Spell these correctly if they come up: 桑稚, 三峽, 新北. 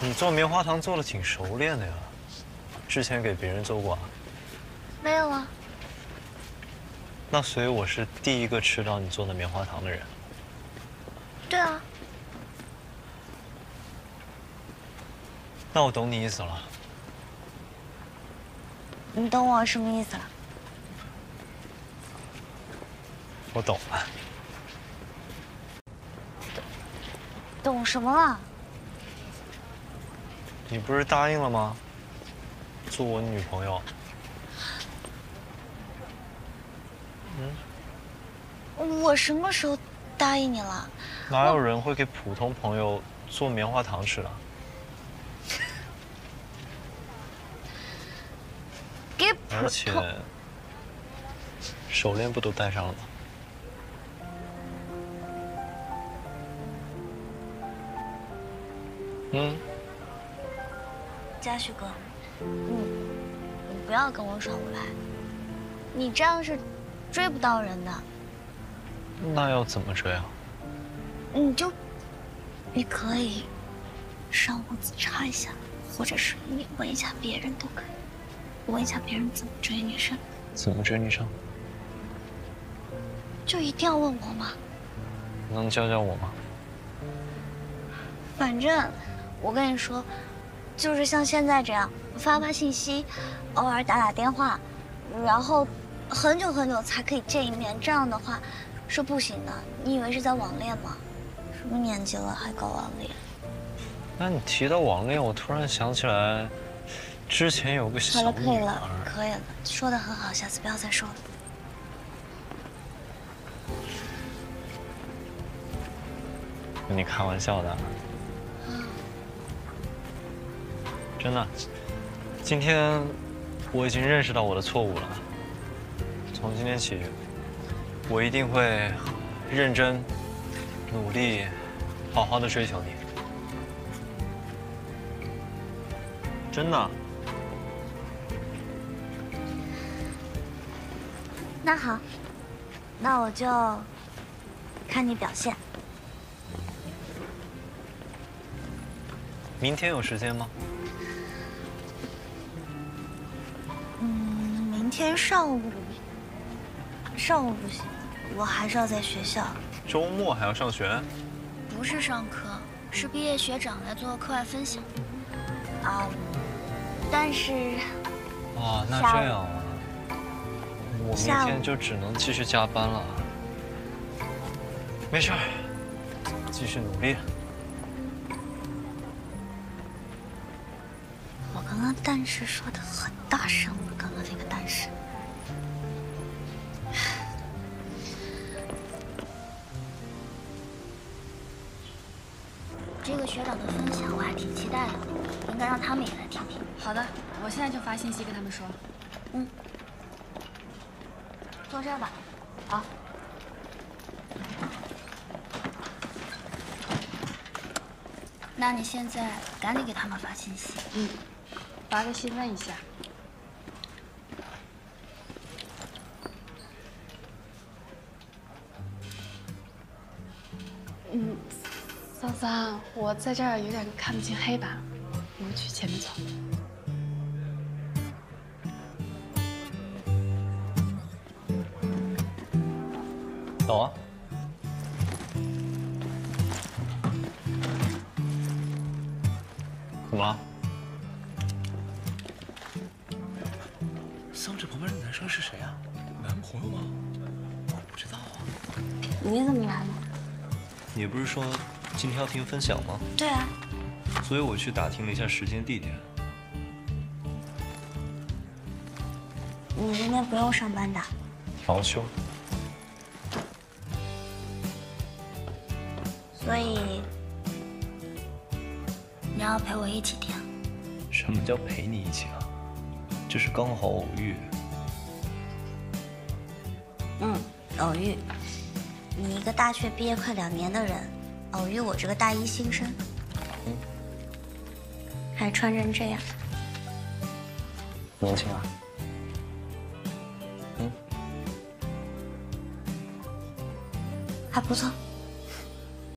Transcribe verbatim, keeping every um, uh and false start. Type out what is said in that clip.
你做棉花糖做的挺熟练的呀，之前给别人做过啊？没有啊。那所以我是第一个吃到你做的棉花糖的人。对啊。那我懂你意思了。你懂我什么意思了？我懂了。懂懂什么了？ 你不是答应了吗？做我女朋友。嗯。我什么时候答应你了？哪有人会给普通朋友做棉花糖吃的？给普通。而且，手链不都戴上了吗？ 嗯。 嘉旭哥，你你不要跟我耍无赖，你这样是追不到人的。那要怎么追啊？你就你可以上屋子查一下，或者是你问一下别人都可以，问一下别人怎么追女生。怎么追女生？就一定要问我吗？能教教我吗？反正我跟你说。 就是像现在这样发发信息，偶尔打打电话，然后很久很久才可以见一面，这样的话是不行的。你以为是在网恋吗？什么年纪了还搞网恋？那你提到网恋，我突然想起来，之前有个小女孩。好了，可以了，可以了，说的很好，下次不要再说了。跟你开玩笑的。 真的，今天我已经认识到我的错误了。从今天起，我一定会认真、努力、好好的追求你。真的。那好，那我就看你表现。明天有时间吗？ 明天上午，上午不行，我还是要在学校。周末还要上学？不是上课，是毕业学长来做课外分享。啊、嗯，但是……哦，那这样啊，我明天就只能继续加班了。没事儿，继续努力。我刚刚但是说的很大声了，刚刚那个。 是，这个学长的分享我还挺期待的，应该让他们也来听听。好的，我现在就发信息跟他们说。嗯，坐这儿吧。好。那你现在赶紧给他们发信息。嗯，发个信问一下。 嗯，桑桑，我在这儿有点看不清黑吧，我们去前面走。走啊！怎么了？桑这旁边的男生是谁啊？男朋友吗？我不知道啊。你怎么来了？ 你不是说今天要听分享吗？对啊，所以我去打听了一下时间地点。你今天不用上班的，调休。所以你要陪我一起听？什么叫陪你一起啊？这是刚好偶遇。嗯，偶遇。 你一个大学毕业快两年的人，偶遇我这个大一新生，嗯，还穿成这样，年轻啊，嗯，还不错。